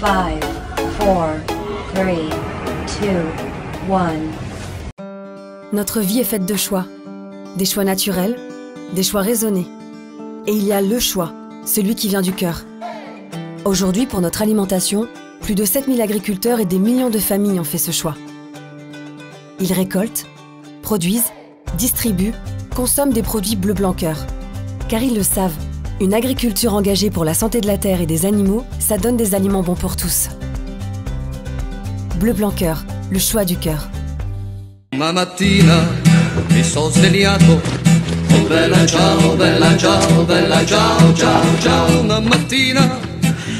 5, 4, 3, 2, 1. Notre vie est faite de choix. Des choix naturels, des choix raisonnés. Et il y a le choix, celui qui vient du cœur. Aujourd'hui, pour notre alimentation, plus de 7000 agriculteurs et des millions de familles ont fait ce choix. Ils récoltent, produisent, distribuent, consomment des produits Bleu Blanc Cœur. Car ils le savent, une agriculture engagée pour la santé de la terre et des animaux, ça donne des aliments bons pour tous. Bleu Blanc Cœur, le choix du cœur. Ma mattina, mi sono svegliato. Oh bella ciao, bella ciao, bella ciao, ciao, ciao. Una mattina,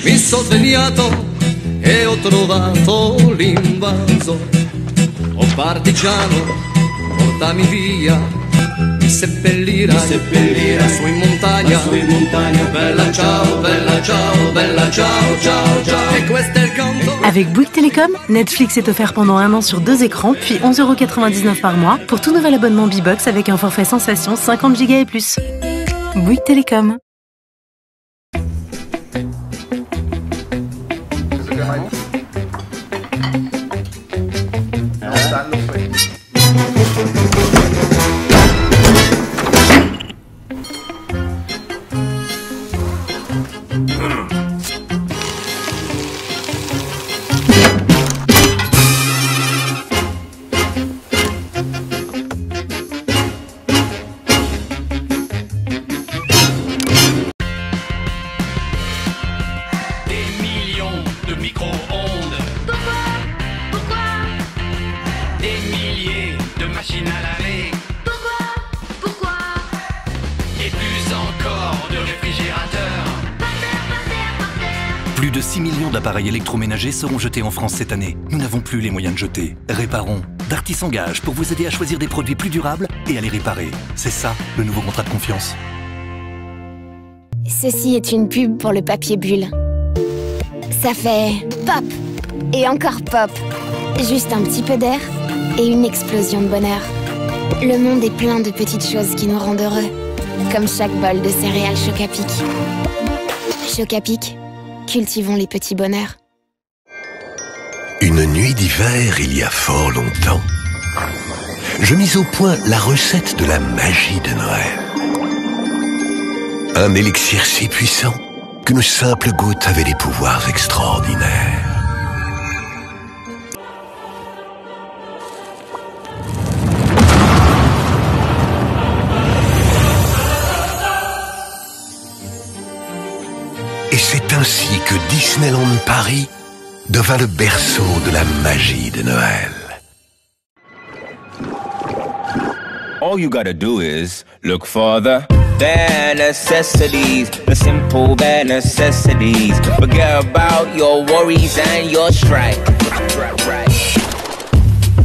mi sono svegliato e ho trovato l'invaso. Oh partigiano, portami via, mi seppellirai lassù in montagna, bella ciao, bella ciao, bella ciao, ciao, ciao. E questo è il canto. Avec Bouygues Télécom, Netflix est offert pendant un an sur 2 écrans, puis 11,99 € par mois pour tout nouvel abonnement B-Box avec un forfait sensation 50 Go et plus. Bouygues Télécom. Plus de 6 millions d'appareils électroménagers seront jetés en France cette année. Nous n'avons plus les moyens de jeter. Réparons. Darty s'engage pour vous aider à choisir des produits plus durables et à les réparer. C'est ça, le nouveau contrat de confiance. Ceci est une pub pour le papier bulle. Ça fait pop et encore pop. Juste un petit peu d'air et une explosion de bonheur. Le monde est plein de petites choses qui nous rendent heureux. Comme chaque bol de céréales Chocapic. Chocapic. Cultivons les petits bonheurs. Une nuit d'hiver, il y a fort longtemps, je mis au point la recette de la magie de Noël. Un élixir si puissant qu'une simple goutte avait des pouvoirs extraordinaires. C'est ainsi que Disneyland Paris devint le berceau de la magie de Noël. All you gotta do is look for the bare necessities, the simple bare necessities. Forget about your worries and your strife.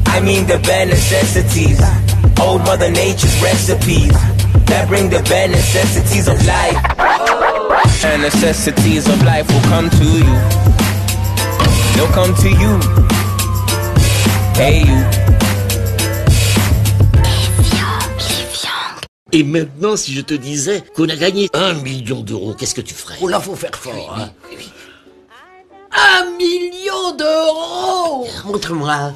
I mean the bare necessities, old Mother Nature's recipes that bring the bare necessities of life. And necessities of life will come to you. They'll come to you. Hey you. Et maintenant, si je te disais qu'on a gagné 1 million d'euros, qu'est-ce que tu ferais? Oh là, faut faire fort, hein. Oui. 1 million d'euros! Montre-moi.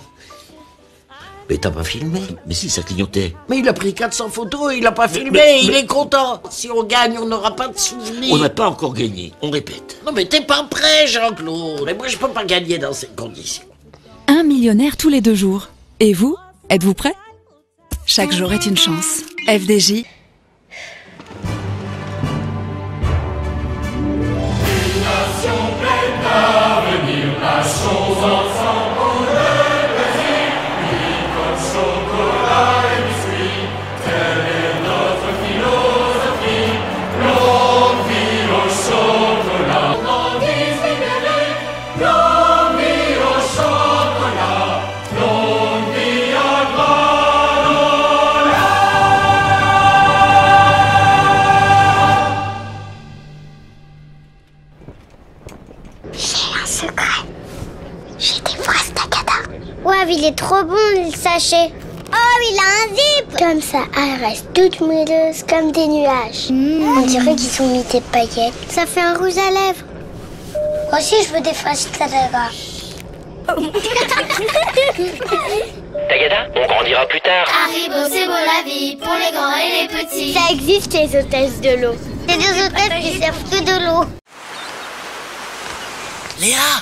Mais t'as pas filmé? Mais si, ça clignotait. Mais il a pris 400 photos et il a pas filmé, il est content. Si on gagne, on n'aura pas de souvenirs. On n'a pas encore gagné, on répète. Non mais t'es pas prêt, Jean-Claude. Mais moi je peux pas gagner dans ces conditions. 1 millionnaire tous les 2 jours. Et vous, êtes-vous prêt? Chaque jour est une chance. FDJ. Il est trop bon le sachet. Oh, il a un zip. Comme ça, elle reste toute moelleuse comme des nuages. On dirait qu'ils ont mis des paillettes. Ça fait un rouge à lèvres. Moi aussi, je veux des fraises Tagada. Tagada, on grandira plus tard. Arriba, c'est beau la vie pour les grands et les petits. Ça existe, les hôtesses de l'eau. C'est des hôtesses qui servent que de l'eau. Léa!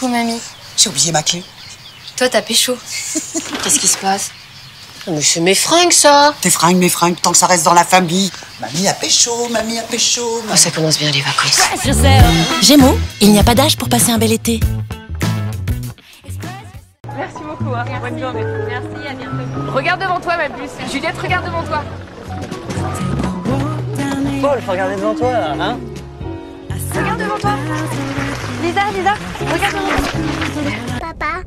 Coucou, mamie. J'ai oublié ma clé. Toi, t'as pécho. Qu'est-ce qui se passe? Mais c'est mes fringues, ça. Tes fringues, mes fringues, tant que ça reste dans la famille. Mamie a pécho, mamie a pécho. Oh, ça commence bien les vacances. Gémeaux, il n'y a pas d'âge pour passer un bel été. Merci beaucoup, hein. Merci. Bonne journée. Merci, à bientôt. Regarde devant toi, ma puce. Juliette, regarde devant toi. Paul, faut regarder devant toi, hein. Regarde devant toi. Lisa, regarde devant toi. Papa.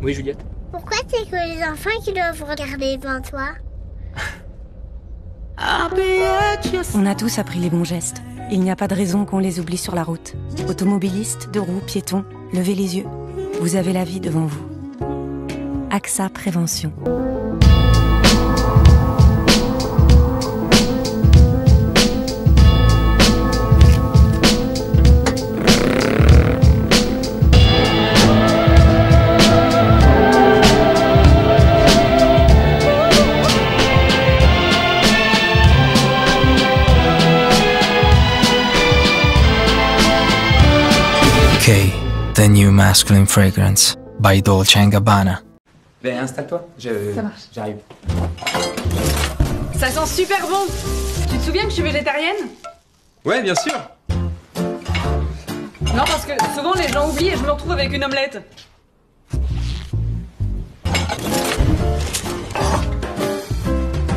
Oui, Juliette. Pourquoi c'est que les enfants qui doivent regarder devant toi? On a tous appris les bons gestes. Il n'y a pas de raison qu'on les oublie sur la route. Automobilistes, deux roues, piétons, levez les yeux. Vous avez la vie devant vous. AXA Prévention. Okay, the new masculine fragrance by Dolce & Gabbana. Ben, installe-toi, j'arrive. Ça sent super bon. Tu te souviens que je suis végétarienne? Ouais, bien sûr. Non, parce que souvent les gens oublient et je me retrouve avec une omelette.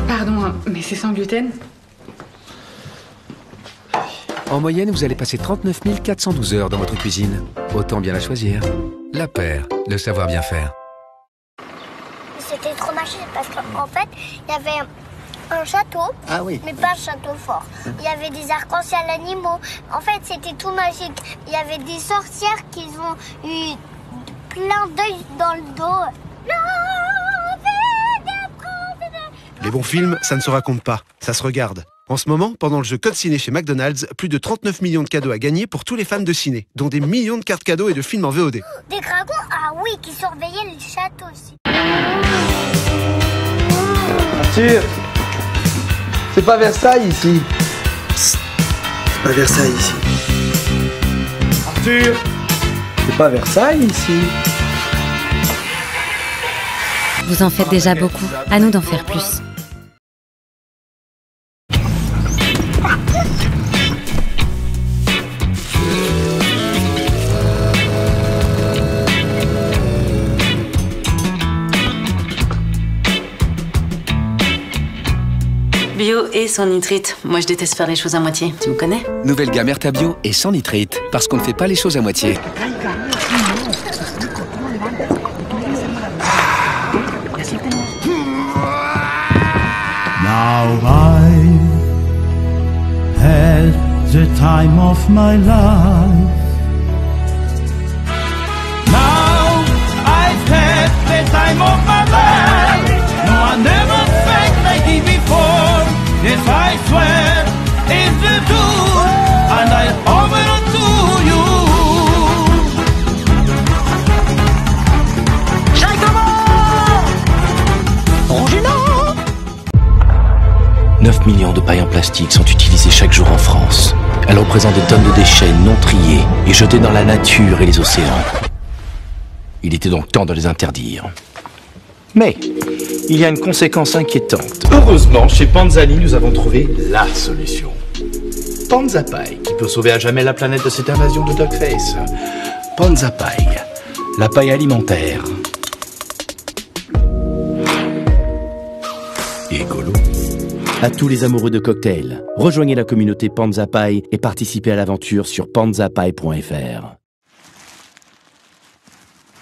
Pardon, hein, mais c'est sans gluten? En moyenne, vous allez passer 39 412 heures dans votre cuisine. Autant bien la choisir. La paire, le savoir bien faire. C'était trop magique parce qu'en fait, il y avait un château, ah oui, mais pas un château fort. Il y avait des arcs-en-ciel animaux. En fait, c'était tout magique. Il y avait des sorcières qui ont eu plein d'œils dans le dos. Les bons films, ça ne se raconte pas, ça se regarde. En ce moment, pendant le jeu Code Ciné chez McDonald's, plus de 39 millions de cadeaux à gagner pour tous les fans de ciné, dont des millions de cartes cadeaux et de films en VOD. Des dragons, ah oui, qui surveillaient les châteaux aussi. Arthur, c'est pas Versailles ici. Psst, c'est pas Versailles ici. Arthur, c'est pas Versailles ici. Vous en faites déjà beaucoup, à nous d'en faire plus. Bio et sans nitrite. Moi, je déteste faire les choses à moitié. Tu me connais? Nouvelle gamme Ertabio et sans nitrite. Parce qu'on ne fait pas les choses à moitié. Now I had the time of my life. Now I've had the time of my life. No, I never felt like it before. Yes, I swear it's the truth, and I offer it to you. Chacun! 9 millions de pailles en plastique sont utilisées chaque jour en France. Elles représentent des tonnes de déchets non triés et jetés dans la nature et les océans. Il était donc temps de les interdire. Mais il y a une conséquence inquiétante. Heureusement, chez Panzani, nous avons trouvé la solution. Panzapaille, qui peut sauver à jamais la planète de cette invasion de Dogface. Panzapaille, la paille alimentaire. Écolo. À tous les amoureux de cocktails, rejoignez la communauté Panzapaille et participez à l'aventure sur panzapaille.fr.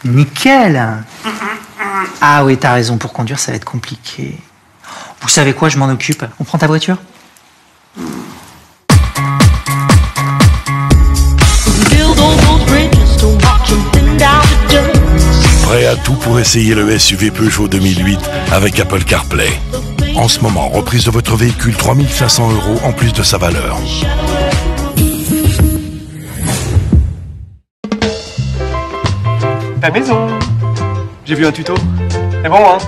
Nickel. Ah oui, t'as raison, pour conduire, ça va être compliqué. Vous savez quoi, je m'en occupe. On prend ta voiture? Prêt à tout pour essayer le SUV Peugeot 2008 avec Apple CarPlay. En ce moment, reprise de votre véhicule 3500 euros en plus de sa valeur. la maison. J'ai vu un tuto. C'est bon, hein?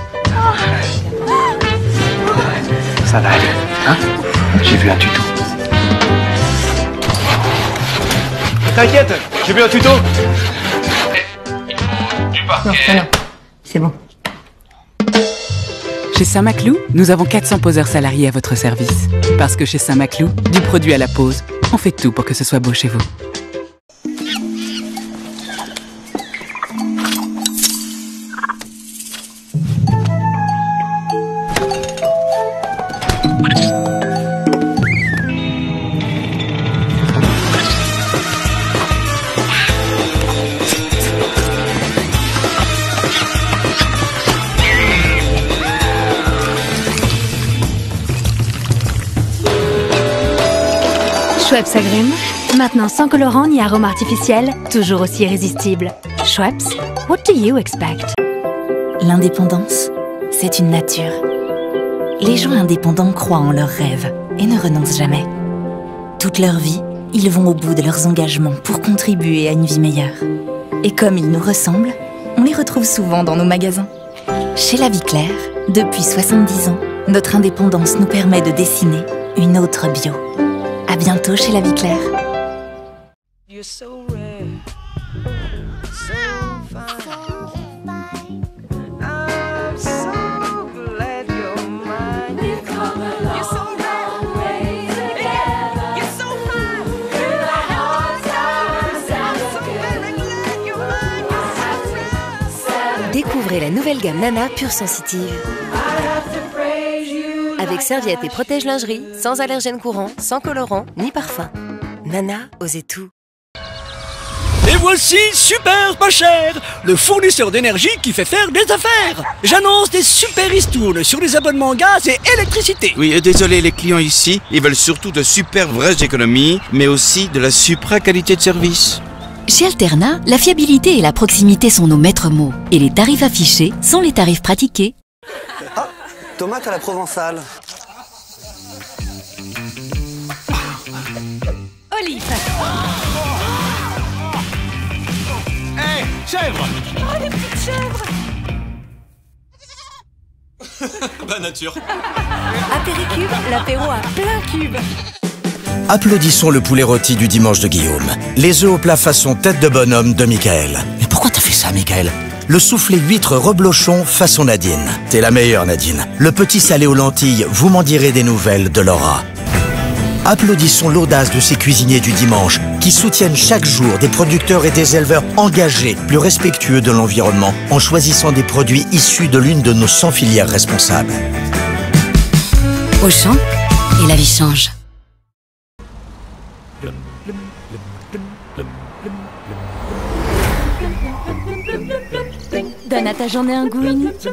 Ça va aller, hein? J'ai vu un tuto. T'inquiète, j'ai vu un tuto. Non, ça non. C'est bon. Chez Saint-Maclou, nous avons 400 poseurs salariés à votre service. Parce que chez Saint-Maclou, du produit à la pose, on fait tout pour que ce soit beau chez vous. Schweppes agrumes, maintenant sans colorant ni arôme artificiel, toujours aussi irrésistible. Schweppes, what do you expect? L'indépendance, c'est une nature. Les gens indépendants croient en leurs rêves et ne renoncent jamais. Toute leur vie, ils vont au bout de leurs engagements pour contribuer à une vie meilleure. Et comme ils nous ressemblent, on les retrouve souvent dans nos magasins. Chez La Vie Claire, depuis 70 ans, notre indépendance nous permet de dessiner une autre bio. À bientôt chez La Vie Claire. Découvrez la nouvelle gamme Nana pure sensitive. Avec serviettes et protège-lingerie, sans allergènes courants, sans colorant, ni parfum. Nana, osez tout. Et voici Super Pas Cher, le fournisseur d'énergie qui fait faire des affaires. J'annonce des super ristournes sur les abonnements gaz et électricité. Oui, désolé, les clients ici, ils veulent surtout de super vraies économies, mais aussi de la supra qualité de service. Chez Alterna, la fiabilité et la proximité sont nos maîtres mots. Et les tarifs affichés sont les tarifs pratiqués. Tomate à la provençale. Olive. Hey, chèvre. Oh, les petites chèvres. Bonne nature. Apéricube, l'apéro à plein cube. Applaudissons le poulet rôti du dimanche de Guillaume. Les œufs au plat façon tête de bonhomme de Michael. Mais pourquoi t'as fait ça, Michael? Le soufflé huître reblochon façon Nadine. T'es la meilleure, Nadine. Le petit salé aux lentilles, vous m'en direz des nouvelles de Laura. Applaudissons l'audace de ces cuisiniers du dimanche qui soutiennent chaque jour des producteurs et des éleveurs engagés, plus respectueux de l'environnement, en choisissant des produits issus de l'une de nos 100 filières responsables. Auchan, et la vie change. Donne à ta journée un goût unique.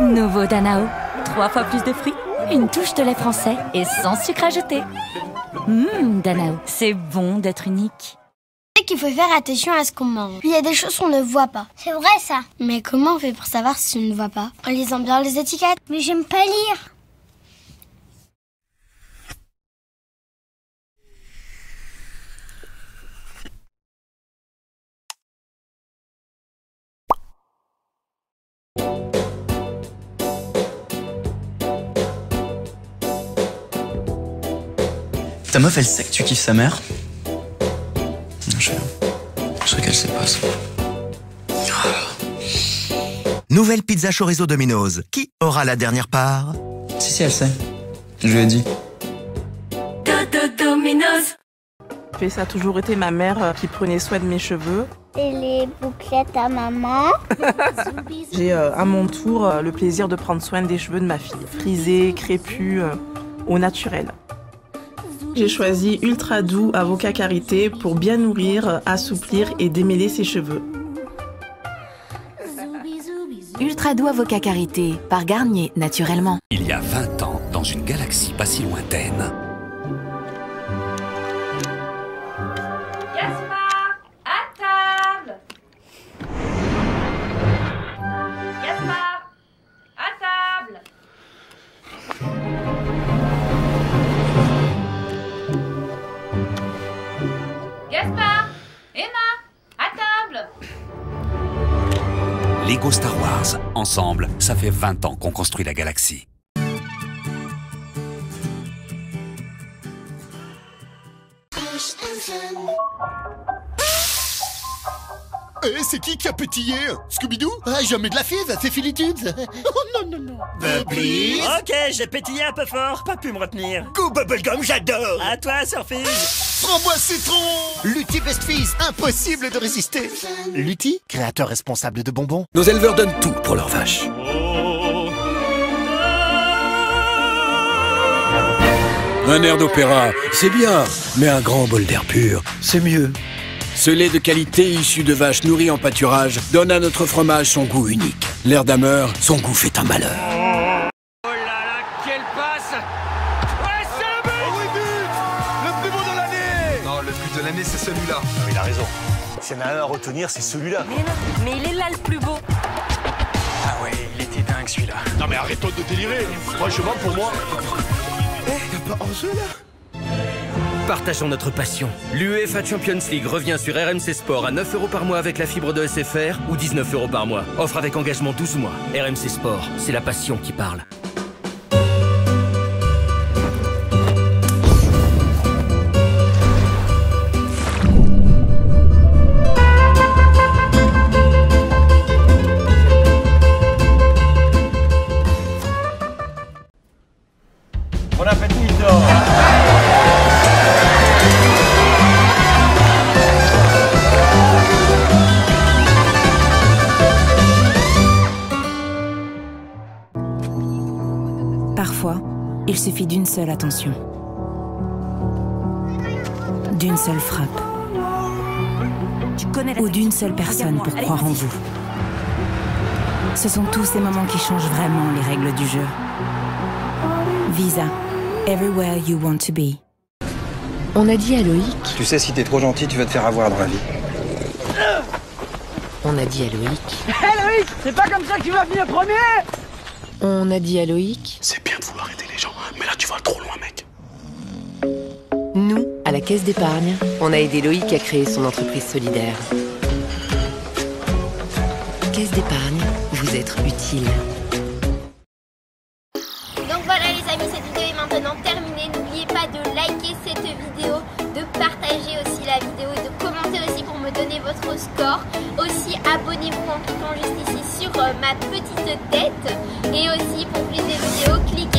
Nouveau Danao. 3 fois plus de fruits, une touche de lait français et sans sucre ajouté. Danao, c'est bon d'être unique. Et qu'il faut faire attention à ce qu'on mange. Il y a des choses qu'on ne voit pas. C'est vrai ça. Mais comment on fait pour savoir si on ne voit pas? En lisant bien les étiquettes. Mais j'aime pas lire. Ta meuf, elle sait que tu kiffes sa mère? Non, je sais qu'elle sait pas ça. Nouvelle pizza chorizo Domino's. Qui aura la dernière part? Si, elle sait. Je lui ai dit. Domino's. Et ça a toujours été ma mère qui prenait soin de mes cheveux. Et les bouclettes à maman. J'ai à mon tour le plaisir de prendre soin des cheveux de ma fille. Frisés, crépus, au naturel. J'ai choisi Ultra Doux Avocacarité pour bien nourrir, assouplir et démêler ses cheveux. Ultra Doux Avocacarité, par Garnier, naturellement. Il y a 20 ans, dans une galaxie pas si lointaine. Gaspard, à table! Gaspard, à table! Gaspard, Emma, à table. Lego Star Wars, ensemble, ça fait 20 ans qu'on construit la galaxie. Eh, c'est qui a pétillé? Scooby-Doo? Ah, jamais de la fise, c'est Philitubes. Oh non, non, non. Bubblies. Ok, j'ai pétillé un peu fort, pas pu me retenir. Go Bubblegum, j'adore. À toi, Surfise. Prends-moi citron. Lutti Best Fizz, impossible de résister. Lutti, créateur responsable de bonbons. Nos éleveurs donnent tout pour leurs vaches. Oh. Un air d'opéra, c'est bien, mais un grand bol d'air pur, c'est mieux. Ce lait de qualité issu de vaches nourries en pâturage donne à notre fromage son goût unique. L'air d'Hammer, son goût fait un malheur. Oh là là, quelle passe! Ouais, c'est bon! Oui, but! Le plus beau de l'année! Non, le but de l'année, c'est celui-là. Ah, il a raison. S'il y en a un à retenir, c'est celui-là. Mais non, mais il est là le plus beau. Ah ouais, il était dingue celui-là. Non mais arrête-toi de délirer. Franchement, pour moi... Eh, y'a pas en jeu là? Partageons notre passion. L'UEFA Champions League revient sur RMC Sport à 9 € par mois avec la fibre de SFR ou 19 € par mois. Offre avec engagement 12 mois. RMC Sport, c'est la passion qui parle. Il suffit d'une seule attention, d'une seule frappe ou d'une seule personne pour croire en vous. Ce sont tous ces moments qui changent vraiment les règles du jeu. Visa, everywhere you want to be. On a dit à Loïc... Tu sais, si t'es trop gentil, tu vas te faire avoir dans la vie. On a dit à Loïc... Hé Loïc, c'est pas comme ça que tu vas venir premier. On a dit à Loïc... C'est bien de vouloir aider les gens, mais là tu vas trop loin, mec. Nous, à la Caisse d'épargne, on a aidé Loïc à créer son entreprise solidaire. Caisse d'épargne, vous êtes utile. Donc voilà les amis, cette vidéo est maintenant terminée. N'oubliez pas de liker cette vidéo, de partager aussi la vidéo et de commenter aussi pour me donner votre score. Aussi, abonnez-vous en cliquant juste ici sur ma petite tête. Et aussi, pour plus de vidéos, cliquez